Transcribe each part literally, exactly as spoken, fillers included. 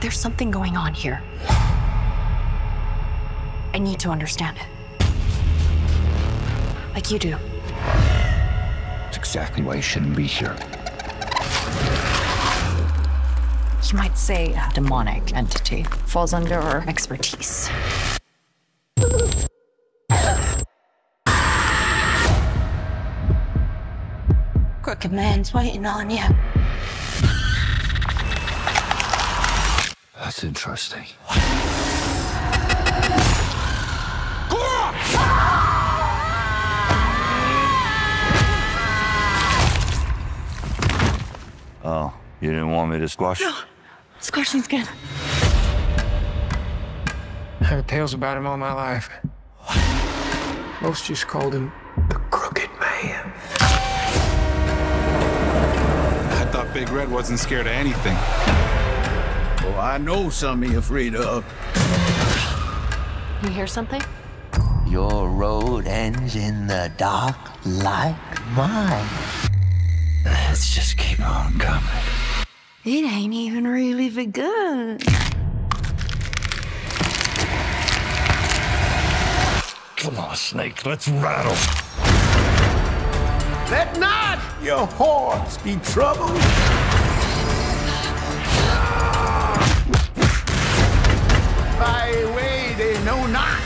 There's something going on here. I need to understand it. Like you do. It's exactly why you shouldn't be here. You might say a demonic entity falls under our expertise. Crooked Man's waiting on you. That's interesting. Oh, you didn't want me to squash? No, squashing's good. I heard tales about him all my life. Most just called him the Crooked Man. I thought Big Red wasn't scared of anything. Oh, I know something you're afraid of. You hear something? Your road ends in the dark like mine. Let's just keep on coming. It ain't even really begun. Come on, Snake, let's rattle. Let not your horns be troubled. By way they know not.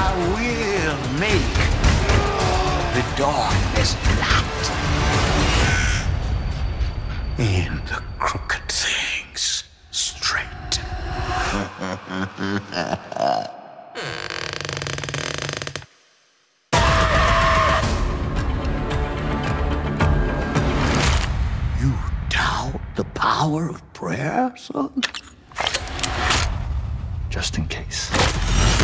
I will make the darkness light and the crooked things straight. The power of prayer, son? Just in case.